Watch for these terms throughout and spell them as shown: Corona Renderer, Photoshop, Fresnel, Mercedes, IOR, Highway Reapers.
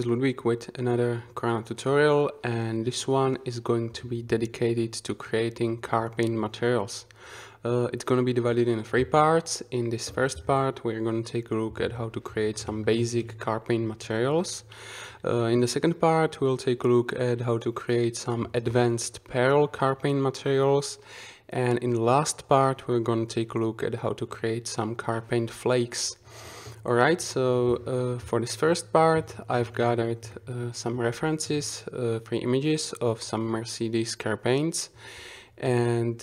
This is Ludwig with another Corona tutorial, and this one is going to be dedicated to creating car paint materials. It's going to be divided into three parts. In this first part we're going to take a look at how to create some basic car paint materials. In the second part we'll take a look at how to create some advanced parallel car paint materials. And in the last part we're going to take a look at how to create some car paint flakes. Alright, so for this first part I've gathered some references, three images of some Mercedes car paints, and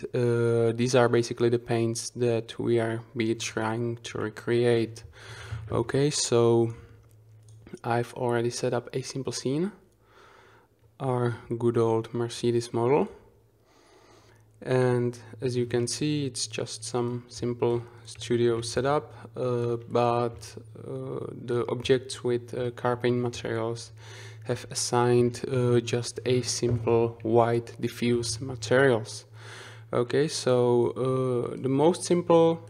these are basically the paints that we are trying to recreate. Okay, so I've already set up a simple scene, our good old Mercedes model, and as you can see it's just some simple studio setup, but the objects with car paint materials have assigned just a simple white diffuse materials. Okay, so the most simple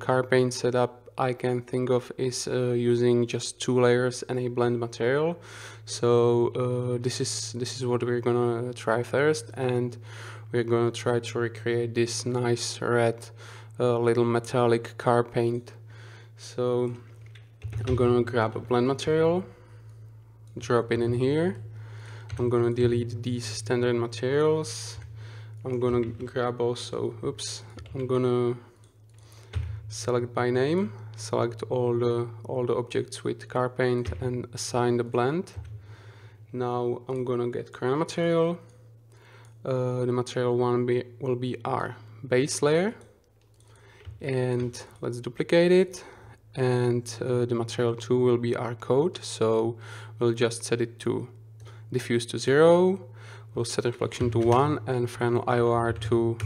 car paint setup I can think of is using just two layers and a blend material. So this is what we're gonna try first, and we're gonna try to recreate this nice red little metallic car paint. So I'm gonna grab a blend material, drop it in here. I'm gonna delete these standard materials. I'm gonna grab also, oops, I'm gonna select by name, select all the objects with car paint and assign the blend. Now I'm gonna get Corona material. The material one will be our base layer, and let's duplicate it, and the material 2 will be our coat, so we'll just set it to diffuse to 0, we'll set reflection to 1 and Fresnel IOR to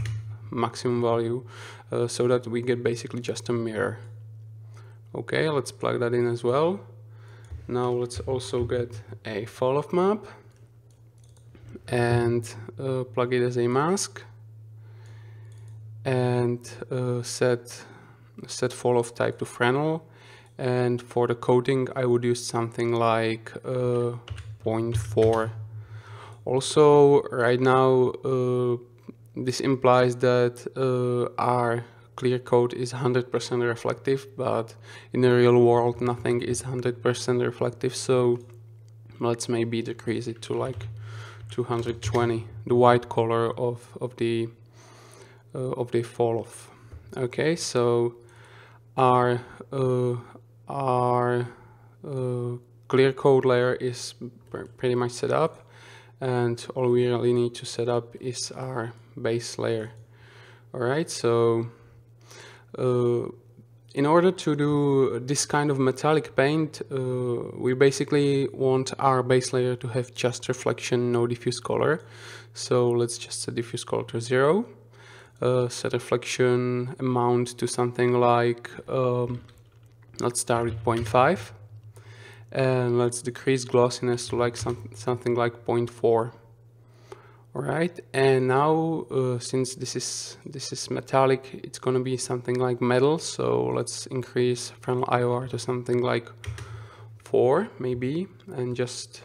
maximum value, so that we get basically just a mirror. Okay, let's plug that in as well. Now let's also get a fall-off map and plug it as a mask, and set fall-off type to Fresnel, and for the coating I would use something like 0.4. Also right now this implies that our clear coat is 100% reflective, but in the real world nothing is 100% reflective, so let's maybe decrease it to like 220, the white color of the fall off. Okay, so our clear coat layer is pretty much set up, and all we really need to set up is our base layer. All right, so in order to do this kind of metallic paint, we basically want our base layer to have just reflection, no diffuse color. So let's just set diffuse color to 0, set reflection amount to something like, let's start with 0.5, and let's decrease glossiness to like something like 0.4. All right, and now since this is metallic, it's gonna be something like metal. So let's increase Fresnel IOR to something like 4, maybe, and just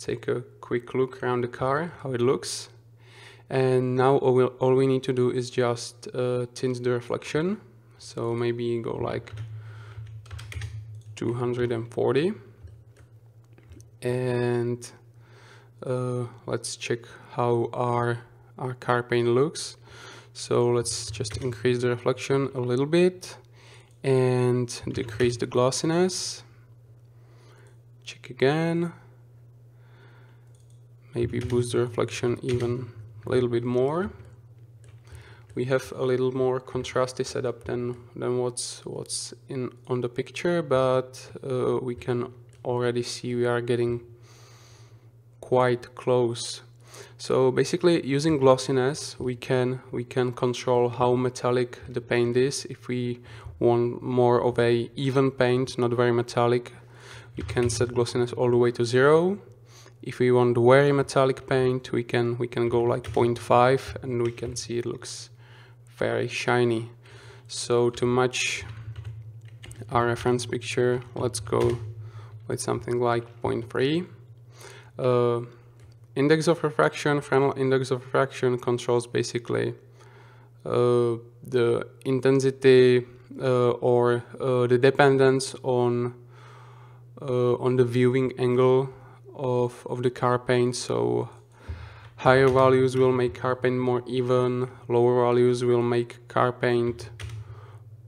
take a quick look around the car how it looks. And now all we need to do is just tint the reflection. So maybe go like 240, and let's check how our car paint looks. So let's just increase the reflection a little bit and decrease the glossiness. Check again. Maybe boost the reflection even a little bit more. We have a little more contrasty setup than what's on the picture, but we can already see we are getting quite close. So basically, using glossiness, we can control how metallic the paint is. If we want more of a even paint, not very metallic, we can set glossiness all the way to 0. If we want very metallic paint, we can go like 0.5, and we can see it looks very shiny. So to match our reference picture, let's go with something like 0.3. Index of refraction, Fresnel index of refraction controls basically the intensity or the dependence on the viewing angle of the car paint. So higher values will make car paint more even, lower values will make car paint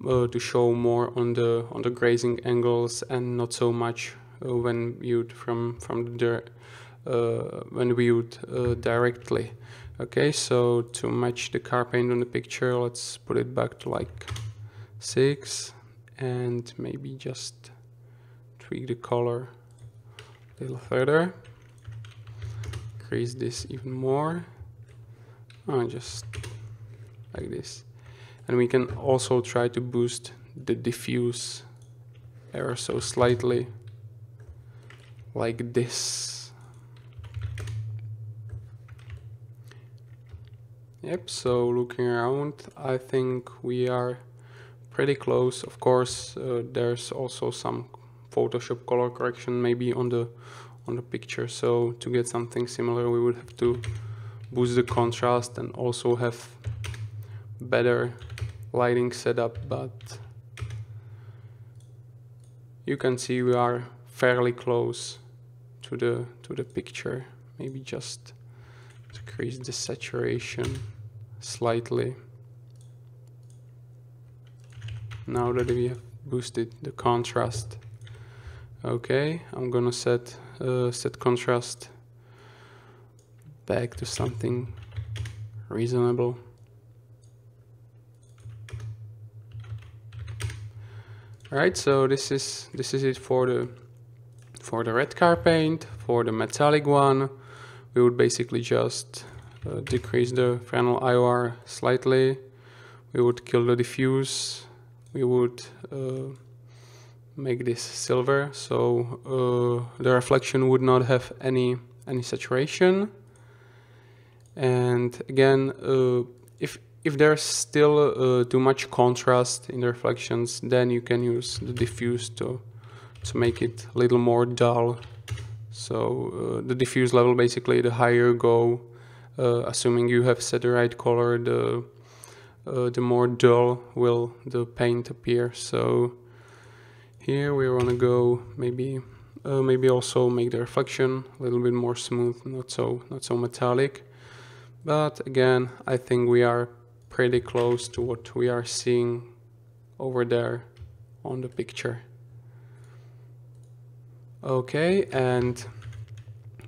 to show more on the grazing angles and not so much when viewed directly. Okay, so to match the car paint on the picture, let's put it back to like 6 and maybe just tweak the color a little further. Increase this even more, and just like this. And we can also try to boost the diffuse error so slightly, like this. Yep, so looking around, I think we are pretty close. Of course, there's also some Photoshop color correction maybe on the picture, so to get something similar we would have to boost the contrast and also have better lighting setup, but you can see we are fairly close to the picture. Maybe just decrease the saturation slightly. Now that we have boosted the contrast, okay, I'm gonna set contrast back to something reasonable. All right, so this is it for the red car paint. For the metallic one, we would basically just decrease the Fresnel IOR slightly. We would kill the diffuse. We would make this silver, so the reflection would not have any saturation. And again, if there's still too much contrast in the reflections, then you can use the diffuse to make it a little more dull. So the diffuse level, basically the higher you go, assuming you have set the right color, the more dull will the paint appear. So here we want to go maybe also make the reflection a little bit more smooth, not so metallic. But again, I think we are pretty close to what we are seeing over there on the picture. Okay, and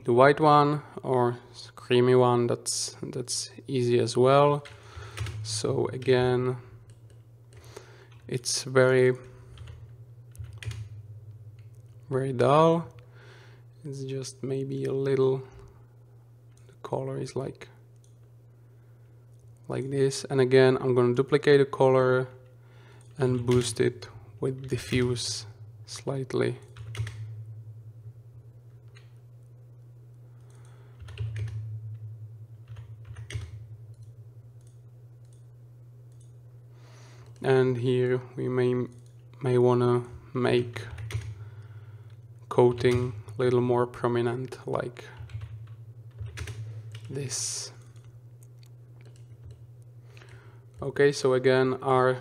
the white one or creamy one, that's easy as well. So again, it's very dull. It's just maybe a little, the color is like this. And again, I'm going to duplicate the color and boost it with diffuse slightly. And here we may want to make coating a little more prominent, like this. Okay, so again, our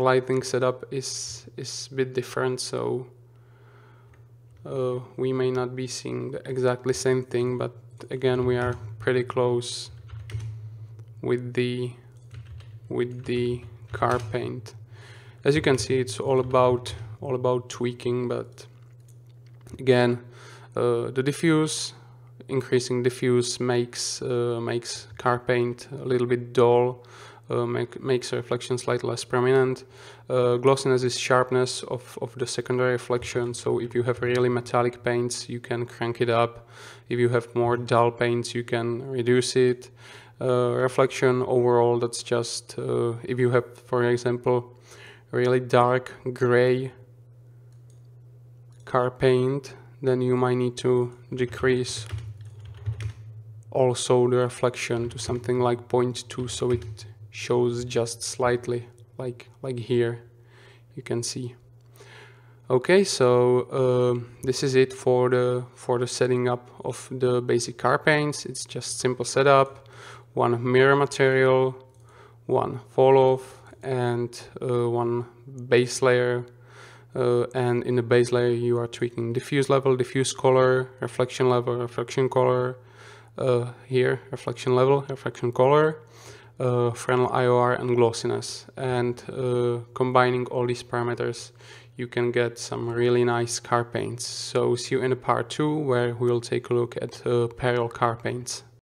lighting setup is a bit different, so we may not be seeing the exactly same thing, but again, we are pretty close with the car paint. As you can see, it's all about tweaking, but again, the diffuse, increasing diffuse makes car paint a little bit dull, makes the reflection slightly less prominent. Glossiness is sharpness of the secondary reflection, so if you have really metallic paints, you can crank it up. If you have more dull paints, you can reduce it. Reflection overall, that's just if you have, for example, really dark gray car paint, then you might need to decrease also the reflection to something like 0.2, so it shows just slightly, like here you can see. Okay, so this is it for the setting up of the basic car paints. It's just simple setup, one mirror material, one fall off, and one base layer. And in the base layer you are tweaking diffuse level, diffuse color, reflection level, reflection color, here reflection level, reflection color, Fresnel IOR and glossiness. And combining all these parameters you can get some really nice car paints. So see you in the part 2 where we'll take a look at parallel car paints.